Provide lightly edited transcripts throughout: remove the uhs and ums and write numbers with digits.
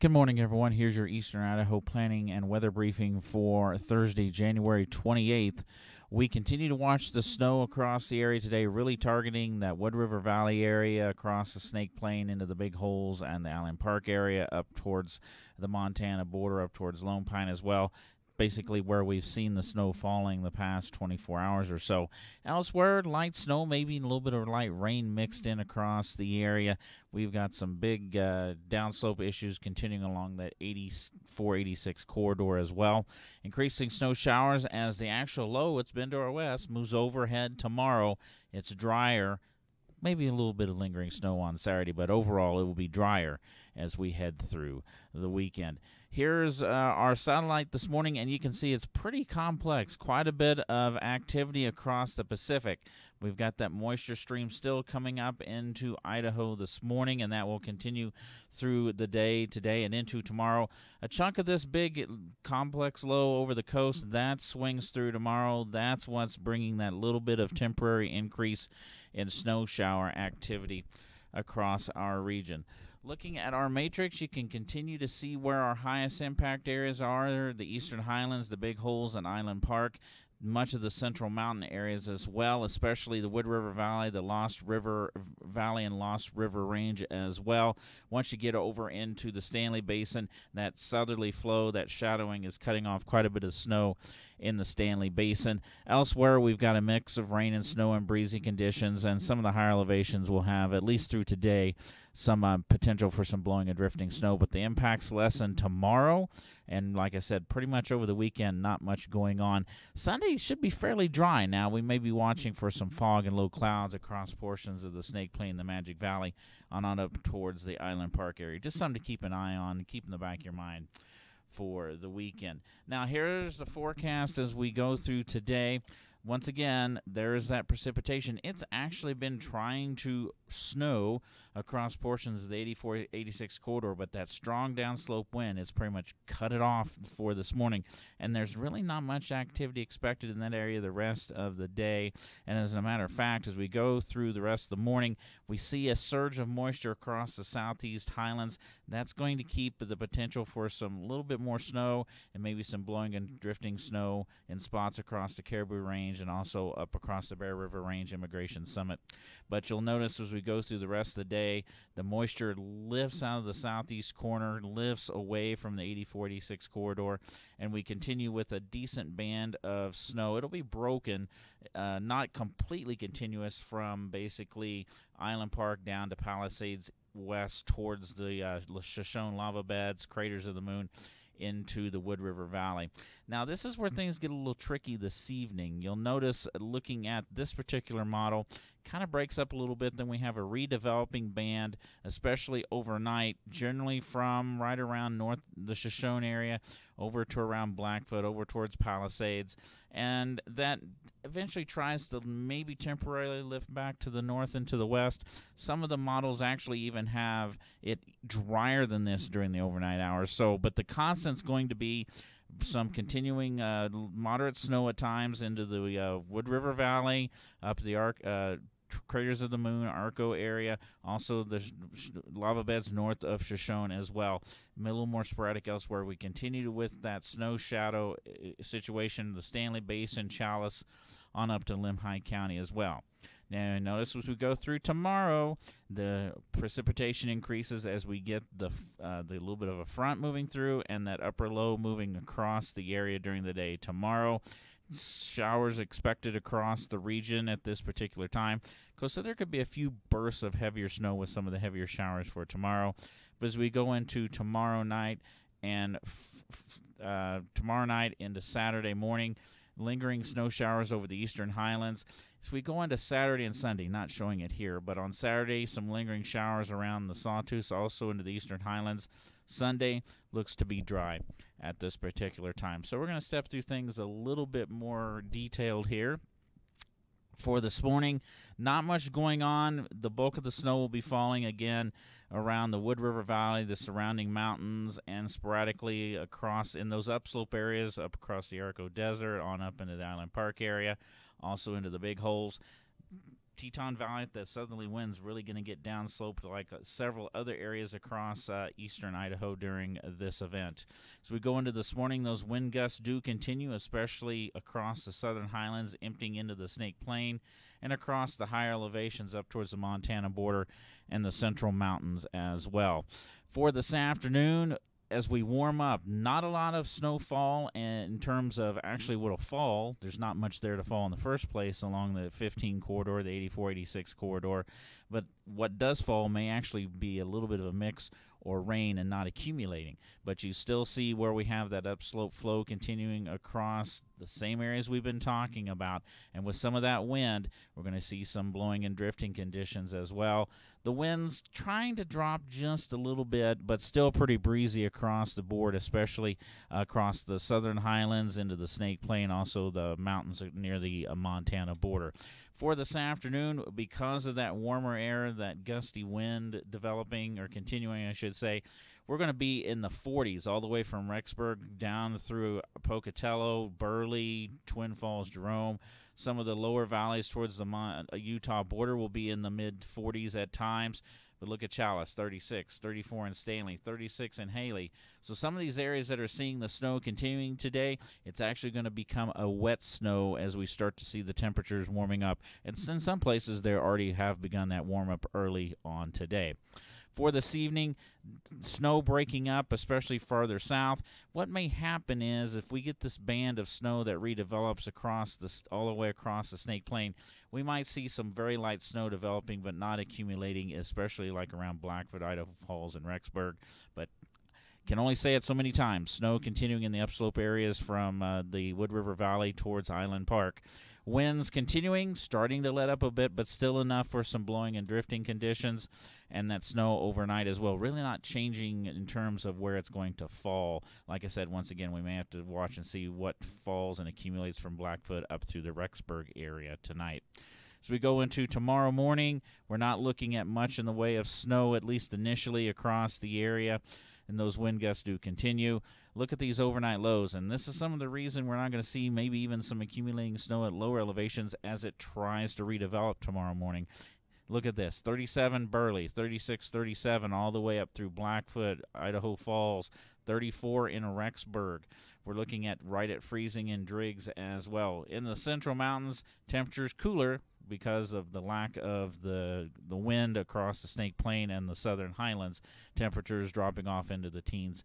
Good morning, everyone. Here's your Eastern Idaho planning and weather briefing for Thursday, January 28th. We continue to watch the snow across the area today, really targeting that Wood River Valley area across the Snake Plain into the Big Holes and the Allen Park area up towards the Montana border, up towards Lone Pine as well. Basically where we've seen the snow falling the past 24 hours or so. Elsewhere, light snow, maybe a little bit of light rain mixed in across the area. We've got some big downslope issues continuing along that 84-86 corridor as well. Increasing snow showers as the actual low, it's been to our west, moves overhead tomorrow. It's drier. Maybe a little bit of lingering snow on Saturday, but overall it will be drier as we head through the weekend. Here's our satellite this morning, and you can see it's pretty complex, quite a bit of activity across the Pacific. We've got that moisture stream still coming up into Idaho this morning, and that will continue through the day today and into tomorrow. A chunk of this big complex low over the coast, that swings through tomorrow. That's what's bringing that little bit of temporary increase in snow shower activity across our region. Looking at our matrix, you can continue to see where our highest impact areas are, the Eastern Highlands, the Big Holes, and Island Park. Much of the central mountain areas as well, especially the Wood River Valley, the Lost River Valley, and Lost River Range as well. Once you get over into the Stanley Basin, that southerly flow, that shadowing is cutting off quite a bit of snow in the Stanley Basin. Elsewhere, we've got a mix of rain and snow and breezy conditions, and some of the higher elevations will have, at least through today, some potential for some blowing and drifting snow, but the impacts lessen tomorrow. And like I said, pretty much over the weekend, not much going on. Sunday should be fairly dry now. We may be watching for some fog and low clouds across portions of the Snake Plain, the Magic Valley, on up towards the Island Park area. Just something to keep an eye on, keep in the back of your mind for the weekend. Now, here's the forecast as we go through today. Once again, there is that precipitation. It's actually been trying to snow across portions of the 84-86 corridor, but that strong downslope wind has pretty much cut it off for this morning. And there's really not much activity expected in that area the rest of the day. And as a matter of fact, as we go through the rest of the morning, we see a surge of moisture across the southeast highlands. That's going to keep the potential for some little bit more snow and maybe some blowing and drifting snow in spots across the Caribou Range, and also up across the Bear River Range Immigration Summit. But you'll notice as we go through the rest of the day, the moisture lifts out of the southeast corner, lifts away from the 84-86 corridor, and we continue with a decent band of snow. It'll be broken, not completely continuous, from basically Island Park down to Palisades west towards the Shoshone Lava Beds, Craters of the Moon, into the Wood River Valley. Now, this is where things get a little tricky this evening. You'll notice looking at this particular model, kind of breaks up a little bit. Then we have a redeveloping band, especially overnight, generally from right around north the Shoshone area over to around Blackfoot, over towards Palisades, and that eventually tries to maybe temporarily lift back to the north and to the west. Some of the models actually even have it drier than this during the overnight hours. So, but the constant's going to be some continuing moderate snow at times into the Wood River Valley, up the Craters of the Moon, Arco area, also the lava beds north of Shoshone as well. A little more sporadic elsewhere. We continue with that snow shadow situation, the Stanley Basin, Chalice, on up to Lemhi County as well. Now, notice as we go through tomorrow, the precipitation increases as we get the little bit of a front moving through and that upper low moving across the area during the day tomorrow. Showers expected across the region at this particular time. So there could be a few bursts of heavier snow with some of the heavier showers for tomorrow. But as we go into tomorrow night and tomorrow night into Saturday morning, lingering snow showers over the eastern highlands. So we go into Saturday and Sunday, not showing it here, but on Saturday, some lingering showers around the Sawtooth, also into the eastern highlands. Sunday looks to be dry at this particular time. So we're going to step through things a little bit more detailed here. For this morning, not much going on. The bulk of the snow will be falling again around the Wood River Valley, the surrounding mountains, and sporadically across in those upslope areas, up across the Arco Desert, on up into the Island Park area, also into the Big Holes. Teton Valley, the southerly winds really going to get downsloped like several other areas across eastern Idaho during this event. As we go into this morning, those wind gusts do continue, especially across the southern highlands, emptying into the Snake Plain, and across the higher elevations up towards the Montana border and the central mountains as well. For this afternoon, as we warm up, not a lot of snowfall in terms of actually what will fall. There's not much there to fall in the first place along the 15 corridor, the 84, 86 corridor. But what does fall may actually be a little bit of a mix or rain and not accumulating. But you still see where we have that upslope flow continuing across the same areas we've been talking about. And with some of that wind, we're going to see some blowing and drifting conditions as well. The winds trying to drop just a little bit, but still pretty breezy across the board, especially across the southern highlands into the Snake Plain, also the mountains near the Montana border. For this afternoon, because of that warmer air, that gusty wind developing or continuing, I should say, we're going to be in the 40s all the way from Rexburg down through Pocatello, Burley, Twin Falls, Jerome. Some of the lower valleys towards the Utah border will be in the mid-40s at times. But look at Chalice, 36, 34 in Stanley, 36 in Haley. So some of these areas that are seeing the snow continuing today, it's actually going to become a wet snow as we start to see the temperatures warming up. And in some places, they already have begun that warm-up early on today. For this evening, snow breaking up, especially farther south. What may happen is if we get this band of snow that redevelops across all the way across the Snake Plain, we might see some very light snow developing but not accumulating, especially like around Blackfoot, Idaho Falls, and Rexburg. But can only say it so many times. Snow continuing in the upslope areas from the Wood River Valley towards Island Park. Winds continuing, starting to let up a bit, but still enough for some blowing and drifting conditions, and that snow overnight as well. Really not changing in terms of where it's going to fall. Like I said, once again, we may have to watch and see what falls and accumulates from Blackfoot up through the Rexburg area tonight. As we go into tomorrow morning, we're not looking at much in the way of snow, at least initially across the area, and those wind gusts do continue. Look at these overnight lows, and this is some of the reason we're not going to see maybe even some accumulating snow at lower elevations as it tries to redevelop tomorrow morning. Look at this, 37 Burley, 36, 37, all the way up through Blackfoot, Idaho Falls, 34 in Rexburg. We're looking at right at freezing in Driggs as well. In the Central Mountains, temperatures cooler because of the lack of the wind across the Snake Plain and the southern highlands, temperatures dropping off into the teens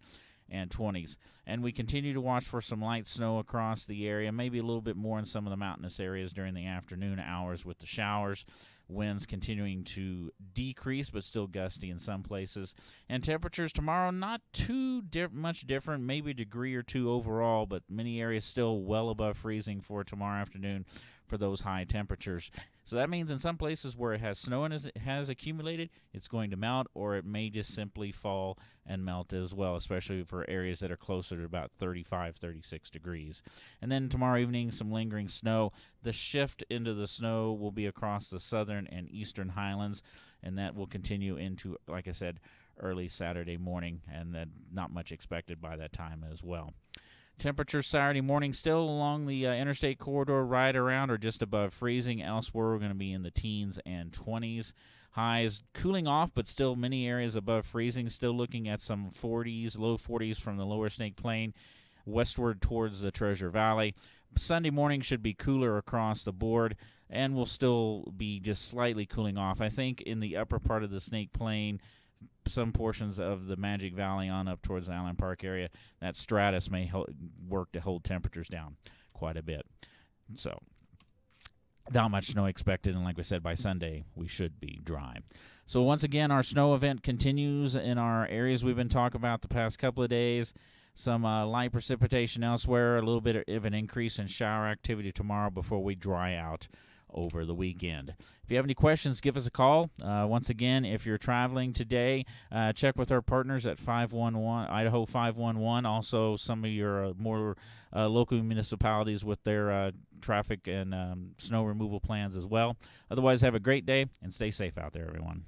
and 20s. And we continue to watch for some light snow across the area, maybe a little bit more in some of the mountainous areas during the afternoon hours with the showers. Winds continuing to decrease, but still gusty in some places. And temperatures tomorrow, not too much different, maybe a degree or two overall, but many areas still well above freezing for tomorrow afternoon for those high temperatures. So that means in some places where it has snow and it has accumulated, it's going to melt, or it may just simply fall and melt as well, especially for areas that are closer to about 35, 36 degrees. And then tomorrow evening, some lingering snow. The shift into the snow will be across the southern and eastern highlands, and that will continue into, like I said, early Saturday morning, and then not much expected by that time as well. Temperatures Saturday morning still along the interstate corridor right around or just above freezing. Elsewhere, we're going to be in the teens and 20s. Highs cooling off, but still many areas above freezing. Still looking at some 40s, low 40s from the lower Snake Plain westward towards the Treasure Valley. Sunday morning should be cooler across the board, and will still be just slightly cooling off. I think in the upper part of the Snake Plain, some portions of the Magic Valley on up towards the Allen Park area, that stratus may work to hold temperatures down quite a bit. So not much snow expected, and like we said, by Sunday we should be dry. So once again, our snow event continues in our areas we've been talking about the past couple of days. Some light precipitation elsewhere, a little bit of an increase in shower activity tomorrow before we dry out over the weekend. If you have any questions, give us a call. Once again, if you're traveling today, check with our partners at 511 Idaho 511. Also, some of your more local municipalities with their traffic and snow removal plans as well. Otherwise, have a great day and stay safe out there, everyone.